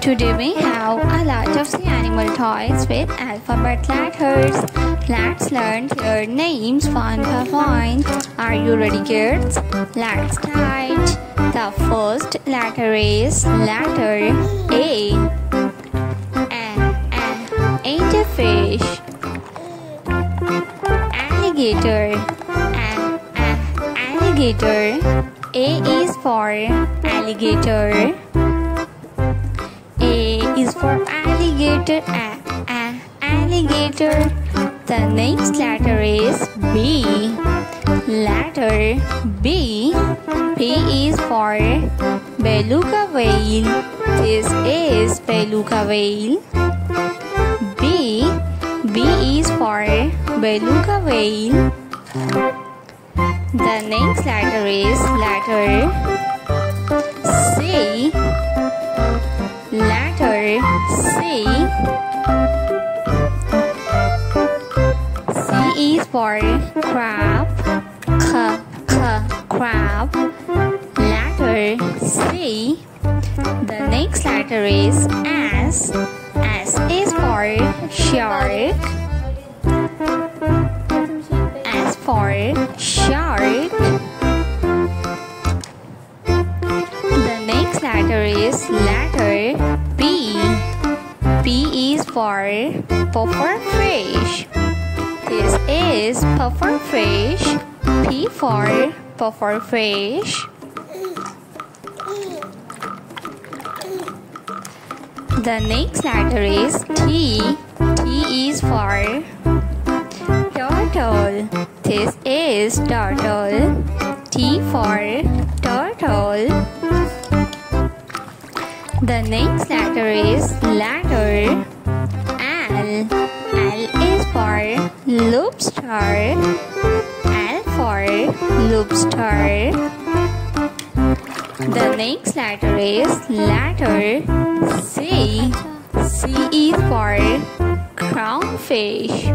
Today we have a lot of the animal toys with alphabet letters. Let's learn their names one by one. Are you ready, kids? Let's start. The first letter is letter A. An ate a fish. Alligator. An alligator. A is for alligator. Is for alligator, alligator. The next letter is B. Letter B. B is for beluga whale. This is beluga whale. B. B is for beluga whale. The next letter is letter C. Letter C. C is for crab. Crab. Letter C. The next letter is S. S is for shark. S for shark. The next letter is letter P. P is for puffer fish. This is puffer fish. P for puffer fish. The next letter is T. T is for turtle. This is turtle. T for turtle. The next letter is letter L. L is for lobster. L for lobster. The next letter is letter C. C is for clownfish.